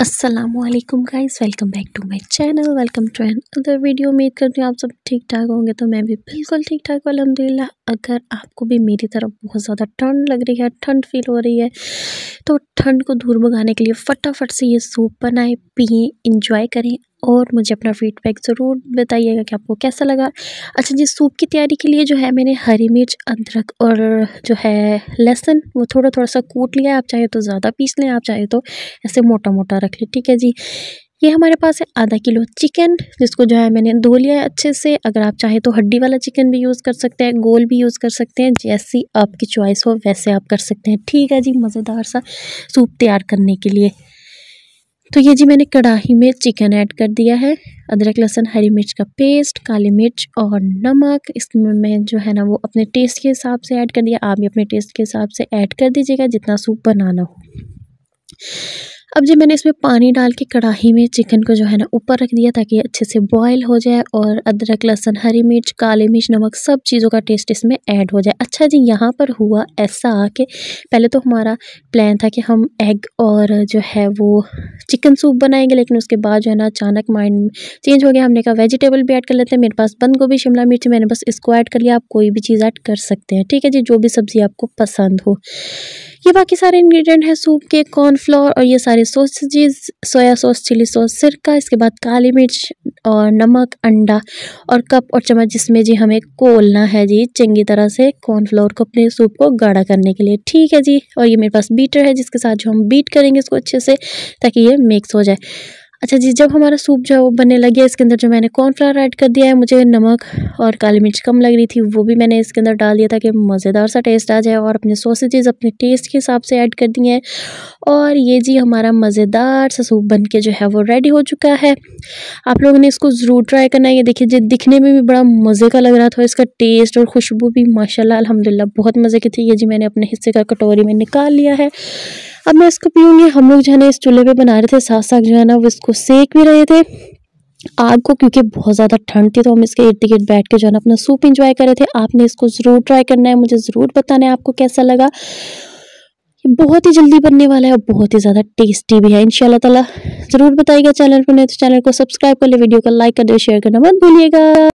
अस्सलामुअलैकुम guys, welcome back to my channel, welcome to another video. उम्मीद करती हूँ आप सब ठीक ठाक होंगे, तो मैं भी बिल्कुल ठीक ठाक हूँ अल्हम्दुलिल्लाह। अगर आपको भी मेरी तरफ बहुत ज़्यादा ठंड लग रही है, ठंड फील हो रही है, तो ठंड को दूर भगाने के लिए फटाफट से ये सूप बनाएं, पिएँ, इंजॉय करें और मुझे अपना फीडबैक ज़रूर बताइएगा कि आपको कैसा लगा। अच्छा जी, सूप की तैयारी के लिए जो है मैंने हरी मिर्च, अदरक और जो है लहसुन वो थोड़ा थोड़ा सा कूट लिया। आप चाहे तो ज़्यादा पीस लें, आप चाहे तो ऐसे मोटा मोटा रख लें, ठीक है जी। ये हमारे पास है आधा किलो चिकन, जिसको जो है मैंने धो लिया है अच्छे से। अगर आप चाहे तो हड्डी वाला चिकन भी यूज़ कर सकते हैं, गोल भी यूज़ कर सकते हैं, जैसी आपकी चॉइस हो वैसे आप कर सकते हैं, ठीक है जी। मज़ेदार सा सूप तैयार करने के लिए तो ये जी मैंने कढ़ाई में चिकन ऐड कर दिया है, अदरक लहसुन हरी मिर्च का पेस्ट, काली मिर्च और नमक। इसमें मैं जो है ना वो अपने टेस्ट के हिसाब से ऐड कर दिया, आप भी अपने टेस्ट के हिसाब से ऐड कर दीजिएगा जितना सूप बनाना हो। अब जी मैंने इसमें पानी डाल के कढ़ाई में चिकन को जो है ना ऊपर रख दिया ताकि अच्छे से बॉयल हो जाए और अदरक लहसुन हरी मिर्च काली मिर्च नमक सब चीज़ों का टेस्ट इसमें ऐड हो जाए। अच्छा जी, यहाँ पर हुआ ऐसा कि पहले तो हमारा प्लान था कि हम एग और जो है वो चिकन सूप बनाएंगे, लेकिन उसके बाद जो है ना अचानक माइंड चेंज हो गया। हमने कहा वेजिटेबल भी ऐड कर लेते हैं। मेरे पास बंद गोभी शिमला मिर्च, मैंने बस इसको ऐड कर लिया। आप कोई भी चीज़ ऐड कर सकते हैं, ठीक है जी, जो भी सब्ज़ी आपको पसंद हो। ये बाकी सारे इंग्रेडिएंट हैं सूप के, कॉर्नफ्लोर और ये सारे sausages, soya sauce, chilli sauce, सिरका, इसके बाद काली मिर्च और नमक, अंडा और कप और चम्मच जिसमें जी हमें घोलना है जी चंगी तरह से कॉर्नफ्लोर को अपने सूप को गाढ़ा करने के लिए, ठीक है जी। और ये मेरे पास बीटर है जिसके साथ जो हम बीट करेंगे इसको अच्छे से ताकि ये मिक्स हो जाए। अच्छा जी, जब हमारा सूप जो है वो बनने लग गया, इसके अंदर जो मैंने कॉर्नफ्लावर ऐड कर दिया है, मुझे नमक और काली मिर्च कम लग रही थी वो भी मैंने इसके अंदर डाल दिया ताकि मज़ेदार सा टेस्ट आ जाए। और अपने सॉसेजेस अपने टेस्ट के हिसाब से ऐड कर दिए हैं और ये जी हमारा मज़ेदार सा सूप बन के जो है वो रेडी हो चुका है। आप लोगों ने इसको ज़रूर ट्राई करना है। ये देखिए जी, दिखने में भी बड़ा मज़े का लग रहा था, इसका टेस्ट और खुशबू भी माशाल्लाह अल्हम्दुलिल्लाह बहुत मज़े की थी। ये जी मैंने अपने हिस्से का कटोरी में निकाल लिया है, अब मैं इसको पीऊँगी। हम लोग जो है ना इस चूल्हे पे बना रहे थे, साथ साथ जो है ना वो इसको सेक भी रहे थे आग को, क्योंकि बहुत ज़्यादा ठंड थी, तो हम इसके इर्द गिर्द बैठ के जो है ना अपना सूप इंजॉय कर रहे थे। आपने इसको ज़रूर ट्राई करना है, मुझे ज़रूर बताना है आपको कैसा लगा। ये बहुत ही जल्दी बनने वाला है और बहुत ही ज़्यादा टेस्टी भी है, इंशाल्लाह ताला ज़रूर बताइएगा। चैनल पर नहीं तो चैनल को सब्सक्राइब कर ले, वीडियो को लाइक कर दो, शेयर करना मत भूलिएगा।